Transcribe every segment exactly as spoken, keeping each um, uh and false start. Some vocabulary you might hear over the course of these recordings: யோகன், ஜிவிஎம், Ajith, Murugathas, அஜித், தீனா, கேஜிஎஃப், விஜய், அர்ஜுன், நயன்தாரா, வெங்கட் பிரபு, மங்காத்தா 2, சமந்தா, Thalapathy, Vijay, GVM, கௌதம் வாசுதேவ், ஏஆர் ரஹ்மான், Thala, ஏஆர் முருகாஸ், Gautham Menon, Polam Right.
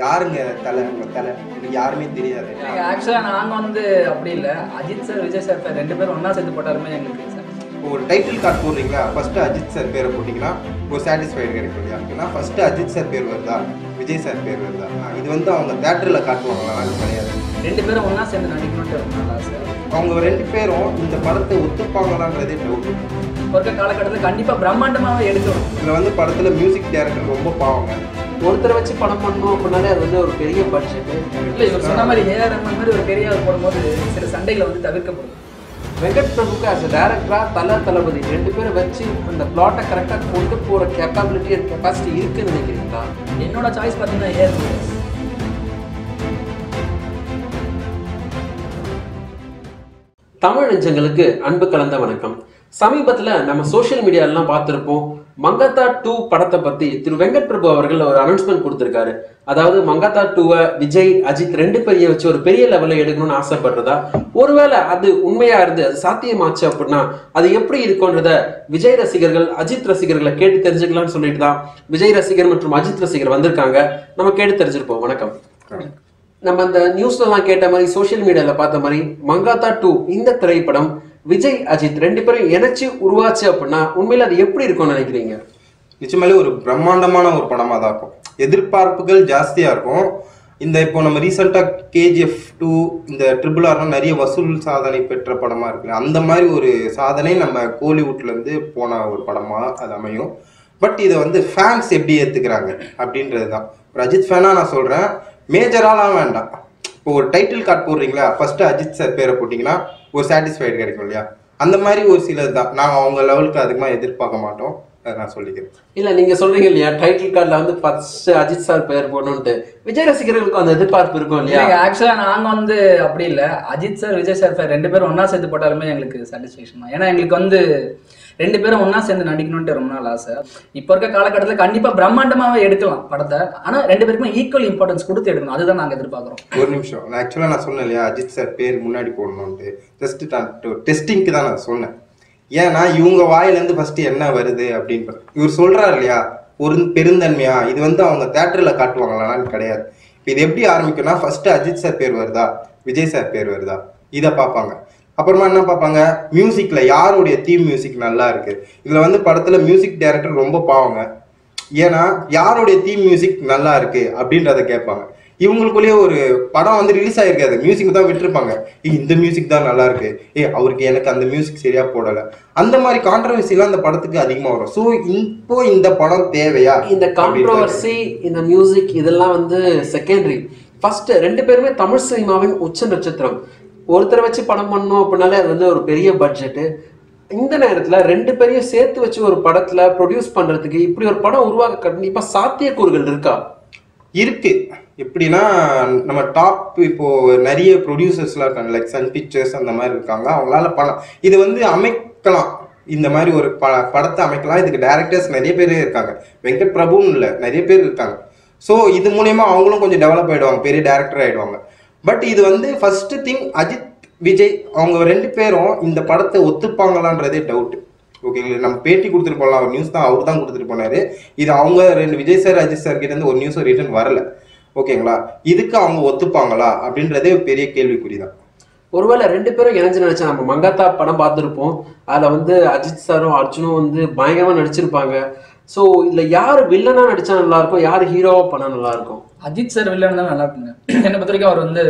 யாருங்க தலை தலை எனக்கு யாருமே தெரியாது. ஆக்சுவலாக நாங்கள் வந்து அப்படி இல்லை, அஜித் சார் விஜய் சார் பேர் ரெண்டு பேரும் ஒன்றா சேர்த்து போட்டாலுமே எங்களுக்கு சார். இப்போ ஒரு டைட்டில் கார்டு போடுறீங்களா, ஃபஸ்ட்டு அஜித் சார் பேரை போட்டிங்கன்னா ஒரு சாட்டிஸ்ஃபைடு கிடைக்கும் இல்லையா? ஏன்னா ஃபஸ்ட்டு அஜித் சார் பேர் வருதா விஜய் சார் பேர் வருதா, இது வந்து அவங்க தேட்டரில் காட்டுவாங்களா? அது கிடையாது, ரெண்டு பேரும் ஒன்றா சேர்ந்து நடிக்கணும்ட்டு சார். அவங்க ரெண்டு பேரும் இந்த படத்தை ஒத்துப்பாங்களான்றதே டவுட். ஒருக்க காலகட்டத்தில் கண்டிப்பாக பிரம்மாண்டமாகவே எடுக்கணும். இதில் வந்து படத்தில் மியூசிக் டேரக்டர் ரொம்ப பாவங்க, ஒருத்தரை வச்சு படம் பண்ணணும் அப்படின்னாலே அது வந்து ஒரு பெரிய பட்ஜெட்டு. இல்லை இவர் சொன்ன மாதிரி ஏஆர் ரஹ்மான் மாதிரி ஒரு பெரிய போடும்போது சில சண்டைகளை வந்து தவிர்க்கப்படும். வெங்கட் பிரபுக்கு ஆஸ் அ டேரக்டராக தலை தளபதி ரெண்டு பேரும் வச்சு அந்த பிளாட்டை கரெக்டாக கொண்டு போகிற கேப்பபிலிட்டி அண்ட் கெப்பாசிட்டி இருக்குன்னு நினைக்கிறீங்களா? என்னோட சாய்ஸ் பார்த்தீங்கன்னா ஏஆர் ரஹ்மான். தமிழ் நெஞ்சங்களுக்கு அன்பு கலந்த வணக்கம். சமீபத்தில் நம்ம சோஷியல் மீடியாலெலாம் பார்த்துருப்போம், மங்காத்தா டூ படத்தை பற்றி திரு வெங்கட் பிரபு அவர்கள் ஒரு அனௌன்ஸ்மெண்ட் கொடுத்துருக்காரு. அதாவது மங்காத்தா டூவை விஜய் அஜித் ரெண்டு பேரையும் வச்சு ஒரு பெரிய லெவலில் எடுக்கணும்னு ஆசைப்படுறதா, ஒருவேளை அது உண்மையாக இருந்து அது சாத்தியமாச்சு அப்படின்னா அது எப்படி இருக்கும்ன்றத விஜய் ரசிகர்கள் அஜித் ரசிகர்களை கேட்டு தெரிஞ்சுக்கலாம்னு சொல்லிட்டு தான் விஜய் ரசிகர் மற்றும் அஜித் ரசிகர் வந்திருக்காங்க. நம்ம கேட்டு தெரிஞ்சிருப்போம். வணக்கம். நம்ம அந்த நியூஸ்லாம் கேட்ட மாதிரி சோஷியல் மீடியாவில் பார்த்த மாதிரி மங்காத்தா டூ இந்த திரைப்படம் விஜய் அஜித் ரெண்டு பேரும் இணைச்சு உருவாச்சு அப்படின்னா உண்மையில அது எப்படி இருக்கும்னு நினைக்கிறீங்க? நிச்சயமாலே ஒரு பிரம்மாண்டமான ஒரு படமாக தான் இருக்கும். எதிர்பார்ப்புகள் ஜாஸ்தியாக இருக்கும். இந்த இப்போ நம்ம ரீசெண்டாக கேஜிஎஃப் டூ இந்த ட்ரிபிள் ஆர்லாம் நிறைய வசூல் சாதனை பெற்ற படமாக இருக்குது. அந்த மாதிரி ஒரு சாதனை நம்ம கோலிவுட்லேருந்து போன ஒரு படமாக அது அமையும். பட் இதை வந்து ஃபேன்ஸ் எப்படி ஏற்றுக்கிறாங்க அப்படின்றது தான். ஒரு அஜித் ஃபேனாக நான் சொல்கிறேன், மேஜராலாம் வேண்டாம். இப்போ ஒரு டைட்டில் கார்டு போடுறீங்களா, ஃபஸ்ட்டு அஜித் சார் பேரை போட்டிங்கன்னா ஒரு சாட்டிஸ்ஃபைடு கிடைக்கும் இல்லையா? அந்த மாதிரி ஒரு சிலர் தான். நாங்கள் அவங்க லெவலுக்கு அதிகமாக எதிர்பார்க்க மாட்டோம். நான் சொல்லிக்கிறேன். இல்லை நீங்கள் சொல்கிறீங்க இல்லையா, டைட்டில் கார்டில் வந்து ஃபர்ஸ்ட் அஜித் சார் பேர் போடணுன்ட்டு விஜய் ரசிகர்களுக்கும் அந்த எதிர்பார்ப்பு இருக்கும் இல்லையா? ஆக்சுவலாக நாங்கள் வந்து அப்படி இல்லை, அஜித் சார் விஜய் சார் பேர் ரெண்டு பேரும் ஒன்றா சேர்த்து போட்டாலுமே எங்களுக்கு சாட்டிஸ்ஃபேக்ஷன் தான். ஏன்னா எங்களுக்கு வந்து ரெண்டு பேரும் ஒன்றா சேர்ந்து நடிக்கணும்ட்டு ரொம்ப நாள் ஆசை. இப்போ இருக்க காலகட்டத்தில் கண்டிப்பாக பிரம்மாண்டமாகவே எடுக்கலாம் படத்தை, ஆனால் ரெண்டு பேருக்குமே ஈக்குவல் இம்பார்ட்டன்ஸ் கொடுத்து எடுக்கணும். அதுதான் நாங்கள் எதிர்பார்க்குறோம். ஒரு நிமிஷம், நான் ஆக்சுவலாக நான் சொன்னேன் இல்லையா அஜித் சார் பேர் முன்னாடி போடணும்ட்டு, ஜஸ்ட் நான் டெஸ்டிங்க்கு தான் நான் சொன்னேன். ஏன்னா இவங்க வாயிலேருந்து ஃபஸ்ட்டு என்ன வருது அப்படின்றது இவர் சொல்கிறார் இல்லையா, ஒரு பெருந்தன்மையா இது வந்து அவங்க தேட்டரில் காட்டுவாங்களான்னு கிடையாது. இப்போ இது எப்படி ஆரம்பிக்கும்னா ஃபஸ்ட்டு அஜித் சார் பேர் வருதா விஜய் சார் பேர் வருதா இதை பார்ப்பாங்க. அப்புறமா என்ன பார்ப்பாங்க, மியூசிக்கில் யாருடைய தீம் மியூசிக் நல்லா இருக்குது. இதில் வந்து படத்தில் மியூசிக் டைரக்டர் ரொம்ப பாவங்க, ஏன்னா யாருடைய தீம் மியூசிக் நல்லா இருக்குது அப்படின்றத கேட்பாங்க. இவங்களுக்குள்ளேயே ஒரு படம் வந்து ரிலீஸ் ஆகிருக்காது, மியூசிக் தான் விட்டுருப்பாங்க. ஏ இந்த மியூசிக் தான் நல்லா இருக்குது, ஏ அவருக்கு எனக்கு அந்த மியூசிக் சரியாக போடலை, அந்த மாதிரி கான்ட்ரவர்சிலாம் அந்த படத்துக்கு அதிகமாக வரும். ஸோ இப்போ இந்த படம் தேவையா? இந்த கான்ட்ரவர்சி இந்த மியூசிக் இதெல்லாம் வந்து செகண்டரி. ஃபஸ்ட்டு ரெண்டு பேருமே தமிழ் சினிமாவின் உச்ச நட்சத்திரம். ஒருத்தரை வச்சு படம் பண்ணணும் அப்படின்னாலே அது வந்து ஒரு பெரிய பட்ஜெட்டு. இந்த நேரத்தில் ரெண்டு பேரையும் சேர்த்து வச்சு ஒரு படத்தில் ப்ரொடியூஸ் பண்ணுறதுக்கு இப்படி ஒரு படம் உருவாக்க கண்டிப்பாக சாத்தியக்கூறுகள் இருக்கா? இருக்குது. எப்படின்னா நம்ம டாப் இப்போது நிறைய ப்ரொடியூசர்ஸ்லாம் இருக்காங்க, லைக் சன் பிக்சர்ஸ் அந்த மாதிரி இருக்காங்க. அவங்களால படம் இது வந்து அமைக்கலாம், இந்த மாதிரி ஒரு ப படத்தை அமைக்கலாம். இதுக்கு டைரக்டர்ஸ் நிறைய பேர் இருக்காங்க, வெங்கட் பிரபுன்னு இல்லை நிறைய பேர் இருக்காங்க. ஸோ இது மூலயமா அவங்களும் கொஞ்சம் டெவலப் ஆகிடுவாங்க, பெரிய டேரக்டர் ஆகிடுவாங்க. பட் இது வந்து ஃபஸ்ட்டு திங் அஜித் விஜய் அவங்க ரெண்டு பேரும் இந்த படத்தை ஒத்துப்பாங்களான்றதே டவுட்டு. ஓகேங்களா, நம்ம பேட்டி கொடுத்துட்டு போகலாம், ஒரு நியூஸ் தான் அவர் தான் கொடுத்துட்டு போனார். இது அவங்க ரெண்டு விஜய் சார் அஜித் சார் கிட்டேருந்து ஒரு நியூஸும் ரிட்டர்ன் வரலை. ஓகேங்களா, இதுக்கு அவங்க ஒத்துப்பாங்களா அப்படின்றதே பெரிய கேள்விக்குறி தான். ஒருவேளை ரெண்டு பேரும் இணைஞ்சு நினச்சா, நம்ம மங்காத்தா படம் பார்த்துருப்போம், அதில் வந்து அஜித் சாரும் அர்ஜுனும் வந்து பயங்கரமாக நடிச்சிருப்பாங்க. ஸோ இதில் யார் வில்லனாக நடித்தா நல்லாயிருக்கும், யார் ஹீரோவாக பண்ணால் நல்லாயிருக்கும்? அஜித் சார் வில்லன் தான் நல்லா இருக்குங்க. என்னை பொறுத்த வரைக்கும் அவர் வந்து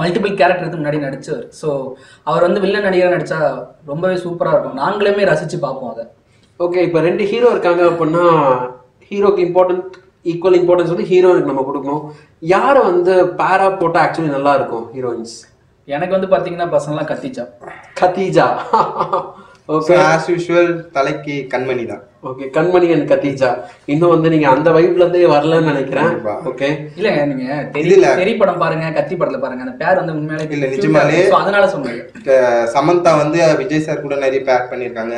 மல்டிபிள் கேரக்டருக்கு முன்னாடி நடித்தவர். ஸோ அவர் வந்து வில்லன் நடிகராக நடித்தா ரொம்பவே சூப்பராக இருக்கும், நாங்களுமே ரசித்து பார்ப்போம் அதை. ஓகே, இப்போ ரெண்டு ஹீரோ இருக்காங்க அப்படின்னா ஹீரோக்கு இம்பார்ட்டன்ட் ஈக்குவல் இம்பார்ட்டன்ஸ் வந்து ஹீரோயினுக்கு நம்ம கொடுக்கணும். யாரை வந்து பேரா போட்டால் ஆக்சுவலி நல்லாயிருக்கும் ஹீரோயின்ஸ்? எனக்கு வந்து பார்த்தீங்கன்னா பசங்களாம் Khatija Khatija okay, as usual தலைக்கு கண்மணி தான். Okay, Kanmani and Khadija. இன்னும் வந்து நீங்க அந்த வைப்ல இருந்தே வரலன்னு நினைக்கிறேன். ஓகே, இல்லைங்க நீங்க தெரியல, தெரிய படம் பாருங்க, கத்தி படத்துல பாருங்க, அந்த பேர் வந்து உண்மையிலே இல்ல நிஜமாலே. அதனால சொன்னீங்க. சமந்தா வந்து விஜய் சார் கூட நிறைய பேர் பண்ணியிருக்காங்க,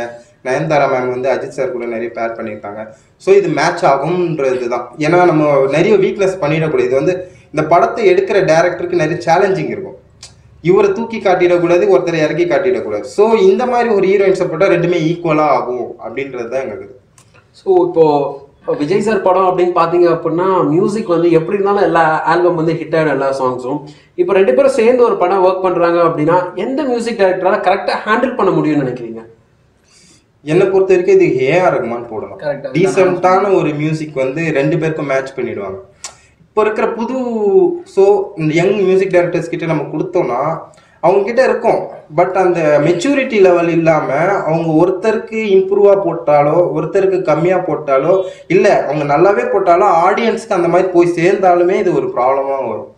நயன்தாரா மேம் வந்து அஜித் சார் கூட நிறைய பேர் பண்ணியிருக்காங்க. ஸோ இது மேட்ச் ஆகும்ன்றது தான். ஏன்னா நம்ம நிறைய வீக்னஸ் பண்ணிடக்கூடாது. இது வந்து இந்த படத்தை எடுக்கிற டேரக்டருக்கு நிறைய சேலஞ்சிங் இருக்கும். இவரை தூக்கி காட்டிடக்கூடாது, ஒருத்தரை இறக்கி காட்டிடக்கூடாது. ஸோ இந்த மாதிரி ஒரு ஹீரோயின்ஸை போட்டால் ரெண்டுமே ஈக்குவலாக ஆகும் அப்படின்றது தான் எங்களுக்கு. ஸோ இப்போது Vijay sir padam அப்படினு பாத்தீங்க அப்படினா music வந்து எப்படி இருந்தாலும் எல்லா ஆல்பம் வந்து ஹிட் ஆன எல்லா சாங்ஸும் இப்போ ரெண்டு பேரும் சேர்ந்து ஒரு படம் வர்க் பண்றாங்க அப்படினா எந்த மியூзик டைரக்டரால கரெக்ட்டா ஹேண்டில் பண்ண முடியும்னு நினைக்கிறீங்க என்ன பொறுத்த வரைக்கும் இது ஏஆர் ரஹ்மான் போடலாம் டீசன்ட்டான ஒரு music வந்து ரெண்டு பேருக்கும் மேட்ச் பண்ணிடுவாங்க இப்போ இருக்கிற புது சோ யங் music டைரக்டர்ஸ் கிட்ட நம்ம கொடுத்தோம்னா அவங்க கிட்ட இருக்கும் பட் அந்த மெச்சூரிட்டி லெவல் இல்லாம அவங்க ஒருத்தருக்கு இம்ப்ரூவா போட்டாலோ ஒருத்தருக்கு கம்மியா போட்டாலோ இல்ல அவங்க நல்லாவே போட்டாலோ ஆடியன்ஸ்க்கு அந்த மாதிரி போய் சேர்ந்தாலுமே இது ஒரு ப்ராப்ளமா வரும்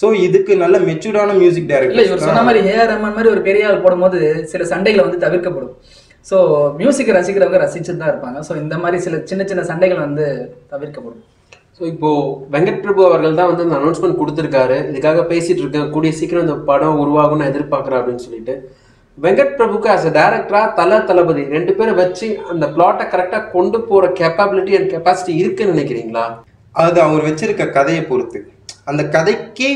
சோ இதுக்கு நல்ல மெச்சூர்டான மியூசிக் டைரக்டர் இல்ல இவர் சொன்ன மாதிரி ஏஆர் ரஹ்மான் மாதிரி ஒரு பெரிய ஆள் போடும்போது சில சண்டைகள் வந்து தவிர்க்கப்படும் சோ மியூசிக் ரசிக்கிறவங்க ரசிச்சுட்டு தான் இருப்பாங்க சோ இந்த மாதிரி சில சின்ன சின்ன சண்டைகள் வந்து தவிர்க்கப்படும் சோ இப்போ வெங்கட் பிரபு அவர்கள் தான் வந்து அந்த அனௌன்ஸ்மெண்ட் கொடுத்திருக்காரு இதுக்காக பேசிட்டு இருக்கேன் கூடிய சீக்கிரம் இந்த படம் உருவாகும் நான் எதிர்பார்க்குறேன் அப்படின்னு சொல்லிட்டு வெங்கட் பிரபுக்கு ஆஸ் அ டேரக்டரா தல தளபதி ரெண்டு பேரும் வச்சு அந்த பிளாட்டை கரெக்டா கொண்டு போற கேப்பபிலிட்டி அண்ட் கெப்பாசிட்டி இருக்குன்னு நினைக்கிறீங்களா அது அவர் வச்சிருக்க கதையை பொறுத்து அந்த கதைக்கு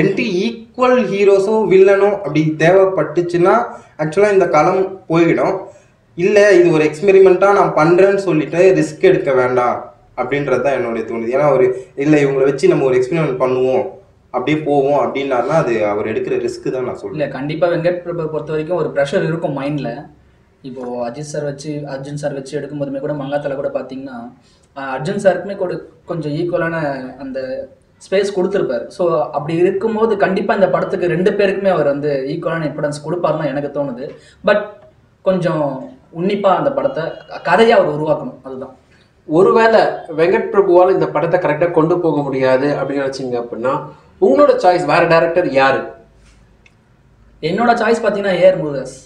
ரெண்டு ஈக்குவல் ஹீரோஸும் வில்லனும் அப்படி தேவைப்பட்டுச்சுன்னா ஆக்சுவலா இந்த காலம் போயிடும் இல்லை இது ஒரு எக்ஸ்பெரிமெண்ட்டா நான் பண்றேன்னு சொல்லிட்டு ரிஸ்க் எடுக்க வேண்டாம் அப்படின்றது தான் என்னுடைய தோணுது ஏன்னா ஒரு இல்லை இவங்களை வச்சு நம்ம ஒரு எக்ஸ்பெரிமெண்ட் பண்ணுவோம் அப்படியே போவோம் அப்படின்னாருன்னா அது அவர் எடுக்கிற ரிஸ்க்கு தான் நான் சொல்லுவேன் கண்டிப்பாக வெங்கட் பிரபு பொறுத்த வரைக்கும் ஒரு ப்ரெஷர் இருக்கும் மைண்டில் இப்போது அஜித் சார் வச்சு அர்ஜுன் சார் வச்சு எடுக்கும்போதுமே கூட மங்காத்தால கூட பார்த்தீங்கன்னா அர்ஜுன் சாருக்குமே கூட கொஞ்சம் ஈக்குவலான அந்த ஸ்பேஸ் கொடுத்துருப்பார் ஸோ அப்படி இருக்கும்போது கண்டிப்பாக இந்த படத்துக்கு ரெண்டு பேருக்குமே அவர் வந்து ஈக்குவலான இம்பார்ட்டன்ஸ் கொடுப்பாருன்னு எனக்கு தோணுது பட் கொஞ்சம் உன்னிப்பாக அந்த படத்தை கதையை அவர் உருவாக்கணும் அதுதான் ஒருவேளை வெங்கட் பிரபுவால் இந்த படத்தை கரெக்டாக கொண்டு போக முடியாது அப்படின்னு நினச்சிங்க அப்படின்னா உங்களோட சாய்ஸ் வேறு டேரக்டர் யார் என்னோட சாய்ஸ் பார்த்தீங்கன்னா ஏஆர் முருகாஸ்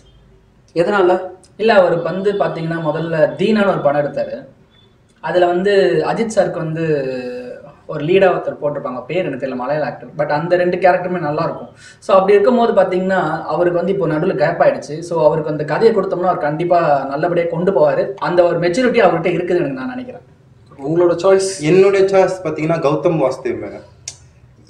எதனால இல்லை அவர் வந்து பார்த்தீங்கன்னா முதல்ல தீனான்னு ஒரு படம் எடுத்தார் அதில் வந்து அஜித் சாருக்கு வந்து ஒரு லீடாக ஒருத்தர் போட்டிருப்பாங்க பேர் எனக்கு தெரியல மலையாள ஆக்டர் பட் அந்த ரெண்டு கேரக்டருமே நல்லாயிருக்கும் ஸோ அப்படி இருக்கும்போது பார்த்தீங்கன்னா அவருக்கு வந்து இப்போ நடுவில் கேப் ஆகிடுச்சு ஸோ அவருக்கு அந்த கதையை கொடுத்தோம்னா அவர் கண்டிப்பாக நல்லபடியாக கொண்டு போவார் அந்த ஒரு மெச்சூரிட்டி அவர்கிட்ட இருக்குதுன்னு எனக்கு நான் நினைக்கிறேன் உங்களோட சாய்ஸ் என்னுடைய சாய்ஸ் பார்த்தீங்கன்னா கௌதம் வாசுதேவ் மேடம்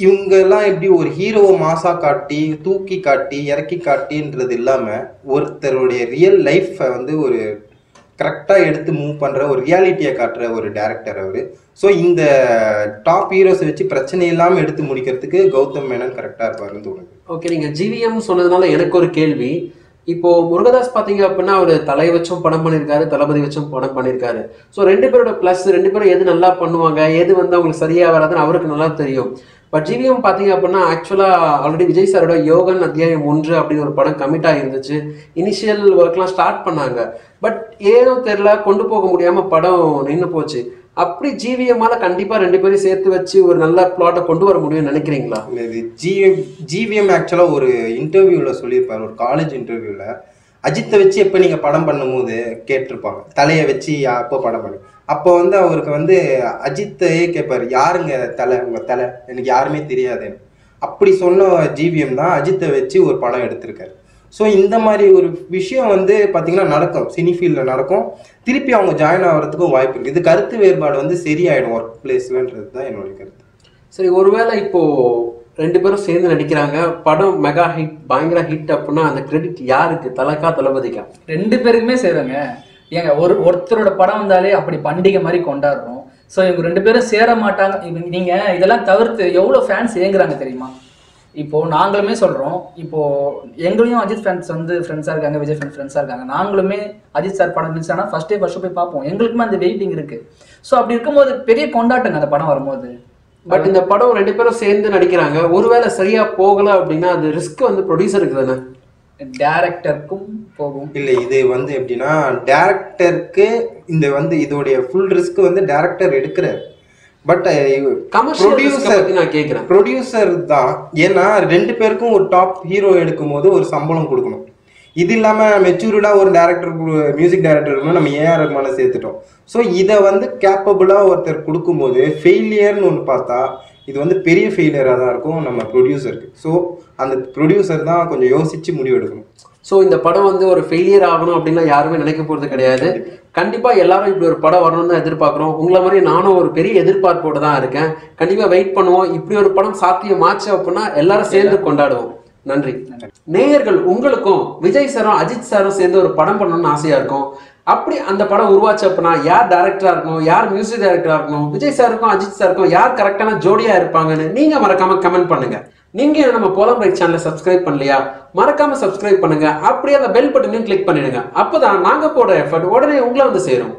இவங்கெல்லாம் எப்படி ஒரு ஹீரோவை மாசாக காட்டி தூக்கி காட்டி இறக்கி காட்டின்றது இல்லாமல் ஒருத்தருடைய ரியல் லைஃப்பை வந்து ஒரு கரெக்டாக எடுத்து மூவ் பண்ணுற ஒரு ரியாலிட்டியை காட்டுற ஒரு டேரக்டர் அவர் ஸோ இந்த டாப் ஹீரோஸை வச்சு பிரச்சனை இல்லாமல் எடுத்து முடிக்கிறதுக்கு கௌதம் மேனன் கரெக்டாக இருப்பாருன்னு தோணுது ஓகே நீங்கள் ஜிவிஎம் சொன்னதுனால எனக்கு ஒரு கேள்வி இப்போது முருகதாஸ் பார்த்தீங்க அப்படின்னா அவர் தலை வச்சும் படம் பண்ணியிருக்காரு தளபதி வச்சும் படம் பண்ணியிருக்காரு ஸோ ரெண்டு பேரோட ப்ளஸ் ரெண்டு பேரும் எது நல்லா பண்ணுவாங்க எது வந்து அவங்களுக்கு சரியாக வராதுன்னு அவருக்கு நல்லா தெரியும் பட் ஜிவிஎம் பார்த்தீங்க அப்படின்னா ஆக்சுவலாக ஆல்ரெடி விஜய் சாரோட யோகன் அத்தியாயம் ஒன்று அப்படின்னு ஒரு படம் கமிட்டாக இருந்துச்சு இனிஷியல் ஒர்க்லாம் ஸ்டார்ட் பண்ணாங்க பட் ஏதோ தெரில கொண்டு போக முடியாமல் படம் நின்று போச்சு அப்படி ஜிவிஎம்மால் கண்டிப்பாக ரெண்டு பேரும் சேர்த்து வச்சு ஒரு நல்ல பிளாட்டை கொண்டு வர முடியும்னு நினைக்கிறீங்களா ஜிவிஎம் ஜிவிஎம் ஆக்சுவலாக ஒரு இன்டர்வியூவில் சொல்லியிருப்பார் ஒரு காலேஜ் இன்டர்வியூவில் அஜித்தை வச்சு எப்போ நீங்கள் படம் பண்ணும்போது கேட்டிருப்பாங்க தலையை வச்சு அப்போ படம் பண்ணு அப்போ வந்து அவருக்கு வந்து அஜித்தையே கேட்பார் யாருங்க தலை உங்கள் தலை எனக்கு யாருமே தெரியாது அப்படி சொன்ன ஜிவிஎம் தான் அஜித்தை வச்சு ஒரு படம் எடுத்திருக்காரு ஸோ இந்த மாதிரி ஒரு விஷயம் வந்து பார்த்திங்கன்னா நடக்கும் சினி ஃபீல்டில் நடக்கும் திருப்பி அவங்க ஜாயின் ஆகிறதுக்கும் வாய்ப்பு இருக்குது இது கருத்து வேறுபாடு வந்து சரியாயிடும் ஒர்க் பிளேஸ்லன்றது தான் என்னுடைய கருத்து சரி ஒருவேளை இப்போது ரெண்டு பேரும் சேர்ந்து நடிக்கிறாங்க படம் மெகா ஹிட் பயங்கர ஹிட் அப்படின்னா அந்த கிரெடிட் யாருக்கு தலக்கா தளபதிக்கா ரெண்டு பேருக்குமே சேருங்க ஏங்க ஒரு ஒருத்தரோட படம் வந்தாலே அப்படி பண்டிகை மாதிரி கொண்டாடுறோம் ஸோ இவங்க ரெண்டு பேரும் சேர மாட்டாங்க நீங்கள் இதெல்லாம் தவிர்த்து எவ்வளோ ஃபேன்ஸ் ஏங்குறாங்க தெரியுமா இப்போது நாங்களுமே சொல்கிறோம் இப்போது எங்களையும் அஜித் ஃபேன்ஸ் வந்து ஃப்ரெண்ட்ஸாக இருக்காங்க விஜய் ஃபேன் ஃப்ரெண்ட்ஸாக இருக்காங்க நாங்களுமே அஜித் சார் படம் மிஸ் ஆனால் ஃபஸ்ட்டே ஃபஸ்ட்டு போய் பார்ப்போம் எங்களுக்குமே அந்த வெயிட்டிங் இருக்குது ஸோ அப்படி இருக்கும்போது பெரிய கொண்டாட்டங்க அந்த படம் வரும்போது பட் இந்த படம் ரெண்டு பேரும் சேர்ந்து நடிக்கிறாங்க ஒருவேளை சரியா போகல அப்படின்னா அது ரிஸ்க் வந்து ப்ரொடியூசருக்கு தானே டேரக்டருக்கும் போகும் இல்லை இது வந்து எப்படின்னா டேரக்டருக்கு இந்த வந்து இதோடைய ஃபுல் ரிஸ்க் வந்து டேரக்டர் எடுக்கிறார் பட் ப்ரொடியூசர் நான் கேட்குறேன் ப்ரொடியூசர் தான் ஏன்னா ரெண்டு பேருக்கும் ஒரு டாப் ஹீரோ எடுக்கும் போது ஒரு சம்பளம் கொடுக்கணும் இது இல்லாமல் மெச்சூர்டாக ஒரு டேரக்டர் மியூசிக் டேரக்டர் இருக்குன்னா நம்ம ஏஆர் ரஹ்மானை சேர்த்துட்டோம் ஸோ இதை வந்து கேப்பபிளாக ஒருத்தர் கொடுக்கும்போது ஃபெயிலியர்னு ஒன்று பார்த்தா இது வந்து பெரிய ஃபெயிலியராக தான் இருக்கும் நம்ம ப்ரொடியூசருக்கு ஸோ அந்த ப்ரொடியூசர் தான் கொஞ்சம் யோசித்து முடிவு எடுக்கணும் ஸோ இந்த படம் வந்து ஒரு ஃபெயிலியர் ஆகணும் அப்படின்னா யாருமே நினைக்க போகிறது கிடையாது கண்டிப்பாக எல்லாரும் இப்படி ஒரு படம் வரணும்னு தான் எதிர்பார்க்குறோம் உங்களை மாதிரி நானும் ஒரு பெரிய எதிர்பார்ப்போடு தான் இருக்கேன் கண்டிப்பாக வெயிட் பண்ணுவோம் இப்படி ஒரு படம் சாத்தியமாச்சு அப்படின்னா எல்லாரும் சேர்ந்து கொண்டாடுவோம் நன்றி நேயர்கள் உங்களுக்கும் விஜய் சாரும் அஜித் சாரும் சேர்ந்து ஒரு படம் பண்ணணும்னு ஆசையா இருக்கும் அப்படி அந்த படம் உருவாச்சு அப்படின்னா யார் டைரக்டரா இருக்கணும், யார் மியூசிக் டைரக்டரா இருக்கணும், விஜய் சார் இருக்கும் அஜித் சார் இருக்கும், யார் கரெக்டான ஜோடியா இருப்பாங்கன்னு நீங்க மறக்காம கமெண்ட் பண்ணுங்க. நீங்க நம்ம போலம் ரைட் சேனலை சப்ஸ்கிரைப் பண்ணலையா மறக்காம சப்ஸ்கிரைப் பண்ணுங்க, அப்படியே அந்த பெல் பட்டனையும் கிளிக் பண்ணிடுங்க. அப்பதான் நாங்க போடுற எஃபர்ட் உடனே உங்களை வந்து சேரும்.